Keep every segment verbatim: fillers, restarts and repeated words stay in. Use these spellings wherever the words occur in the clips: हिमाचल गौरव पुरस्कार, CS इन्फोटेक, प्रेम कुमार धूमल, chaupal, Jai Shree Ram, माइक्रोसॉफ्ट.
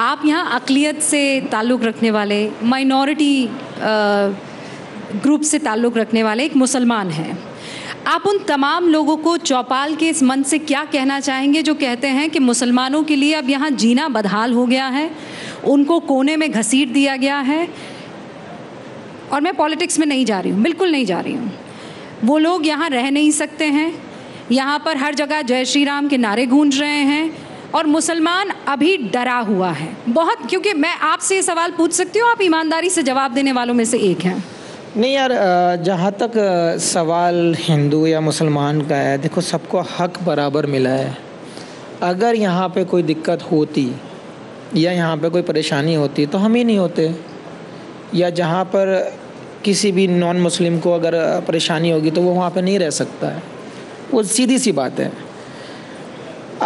आप यहाँ अकलियत से ताल्लुक़ रखने वाले, माइनॉरिटी ग्रुप से ताल्लुक़ रखने वाले एक मुसलमान हैं। आप उन तमाम लोगों को चौपाल के इस मंच से क्या कहना चाहेंगे जो कहते हैं कि मुसलमानों के लिए अब यहाँ जीना बदहाल हो गया है, उनको कोने में घसीट दिया गया है? और मैं पॉलिटिक्स में नहीं जा रही हूँ, बिल्कुल नहीं जा रही हूँ। वो लोग यहाँ रह नहीं सकते हैं, यहाँ पर हर जगह जय श्री राम के नारे गूंज रहे हैं और मुसलमान अभी डरा हुआ है बहुत। क्योंकि मैं आपसे ये सवाल पूछ सकती हूँ, आप ईमानदारी से जवाब देने वालों में से एक हैं। नहीं यार, जहाँ तक सवाल हिंदू या मुसलमान का है, देखो सबको हक बराबर मिला है। अगर यहाँ पे कोई दिक्कत होती या यहाँ पे कोई परेशानी होती तो हम ही नहीं होते, या जहाँ पर किसी भी नॉन मुस्लिम को अगर परेशानी होगी तो वो वहाँ पे नहीं रह सकता है, वो सीधी सी बात है।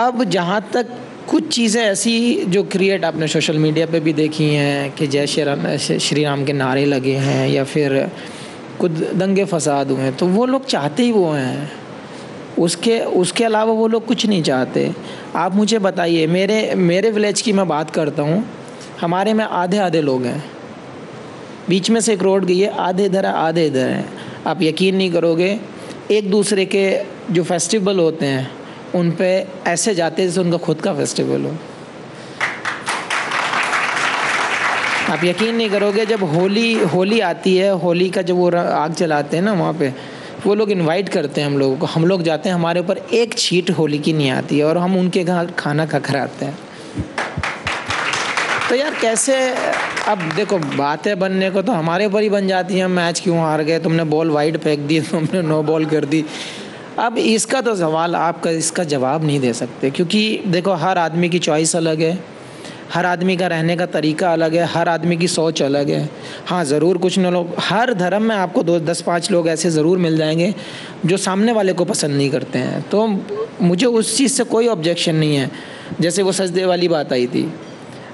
अब जहाँ तक कुछ चीज़ें ऐसी जो क्रिएट आपने सोशल मीडिया पे भी देखी हैं कि जय श्री राम श्री राम के नारे लगे हैं या फिर कुछ दंगे फसाद हुए हैं, तो वो लोग चाहते ही वो हैं, उसके उसके अलावा वो लोग कुछ नहीं चाहते। आप मुझे बताइए, मेरे मेरे विलेज की मैं बात करता हूँ, हमारे में आधे आधे लोग हैं, बीच में से एक रोड गई है, आधे इधर है आधे इधर है। आप यकीन नहीं करोगे, एक दूसरे के जो फेस्टिवल होते हैं उन पे ऐसे जाते जैसे उनका खुद का फेस्टिवल हो। आप यकीन नहीं करोगे, जब होली होली आती है, होली का जब वो आग जलाते हैं ना, वहाँ पे वो लोग इनवाइट करते हैं हम लोगों को, हम लोग जाते हैं, हमारे ऊपर एक छीट होली की नहीं आती है और हम उनके घर खाना खा कर आते हैं। तो यार कैसे, अब देखो बातें बनने को तो हमारे ऊपर ही बन जाती हैं, मैच क्यों हार गए, तुमने बॉल वाइड फेंक दी, तुमने नो बॉल कर दी। अब इसका तो सवाल आपका इसका जवाब नहीं दे सकते, क्योंकि देखो हर आदमी की चॉइस अलग है, हर आदमी का रहने का तरीका अलग है, हर आदमी की सोच अलग है। हाँ ज़रूर कुछ न लोग, हर धर्म में आपको दो दस पाँच लोग ऐसे ज़रूर मिल जाएंगे जो सामने वाले को पसंद नहीं करते हैं, तो मुझे उस चीज़ से कोई ऑब्जेक्शन नहीं है। जैसे वो सजदे वाली बात आई थी,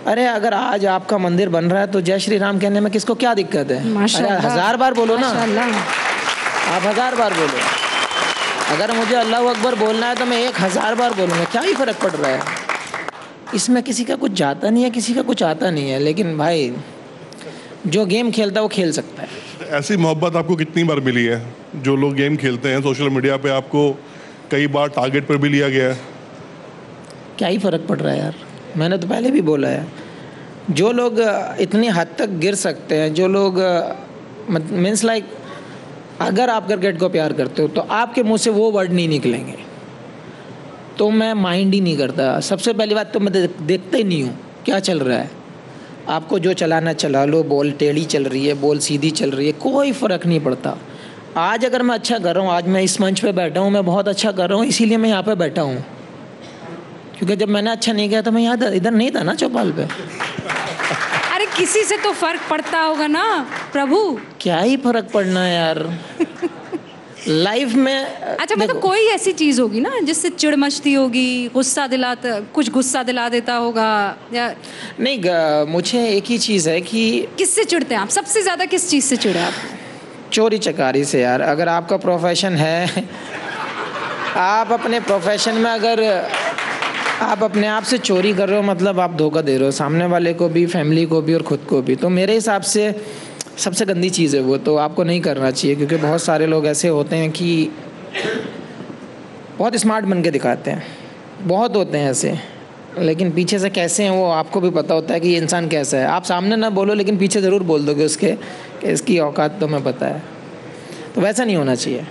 अरे अगर आज आपका मंदिर बन रहा है तो जय श्री राम कहने में किसको क्या दिक्कत है? अरे हज़ार बार बोलो ना, आप हज़ार बार बोलो। अगर मुझे अल्लाहू अकबर बोलना है तो मैं एक हज़ार बार बोलूँगा, क्या ही फ़र्क पड़ रहा है? इसमें किसी का कुछ जाता नहीं है, किसी का कुछ आता नहीं है, लेकिन भाई जो गेम खेलता है वो खेल सकता है। ऐसी मोहब्बत आपको कितनी बार मिली है? जो लोग गेम खेलते हैं सोशल मीडिया पर, आपको कई बार टारगेट पर भी लिया गया है, क्या ही फ़र्क पड़ रहा है यार? मैंने तो पहले भी बोला है, जो लोग इतनी हद तक गिर सकते हैं, जो लोग मीन्स लाइक अगर आप क्रिकेट को प्यार करते हो तो आपके मुंह से वो वर्ड नहीं निकलेंगे, तो मैं माइंड ही नहीं करता। सबसे पहली बात तो मैं देखता ही नहीं हूँ क्या चल रहा है, आपको जो चलाना चला लो, बॉल टेढ़ी चल रही है, बॉल सीधी चल रही है, कोई फ़र्क नहीं पड़ता। आज अगर मैं अच्छा कर रहा हूँ, आज मैं इस मंच पर बैठा हूँ, मैं बहुत अच्छा कर रहा हूँ, इसीलिए मैं यहाँ पर बैठा हूँ, क्योंकि जब मैंने अच्छा नहीं किया तो मैं यहाँ इधर नहीं था ना चौपाल पे। अरे किसी से तो फर्क पड़ता होगा ना प्रभु, क्या ही फर्क पड़ना है यार लाइफ में। अच्छा मतलब कोई ऐसी चीज़ होगी ना जिससे चिड़ मचती होगी, गुस्सा दिलाता, कुछ गुस्सा दिला देता होगा या नहीं? मुझे एक ही चीज़ है कि किससे चिड़ते हैं आप सबसे ज़्यादा, किस चीज़ से चिड़े आप? चोरी चकारी से यार। अगर आपका प्रोफेशन है, आप अपने प्रोफेशन में अगर आप अपने आप से चोरी कर रहे हो, मतलब आप धोखा दे रहे हो सामने वाले को भी, फैमिली को भी और ख़ुद को भी, तो मेरे हिसाब से सबसे गंदी चीज़ है वो, तो आपको नहीं करना चाहिए। क्योंकि बहुत सारे लोग ऐसे होते हैं कि बहुत स्मार्ट बन के दिखाते हैं, बहुत होते हैं ऐसे, लेकिन पीछे से कैसे हैं वो आपको भी पता होता है कि ये इंसान कैसा है। आप सामने ना बोलो लेकिन पीछे ज़रूर बोल दोगे उसके कि इसकी औकात तो मैं पता है, तो वैसा नहीं होना चाहिए।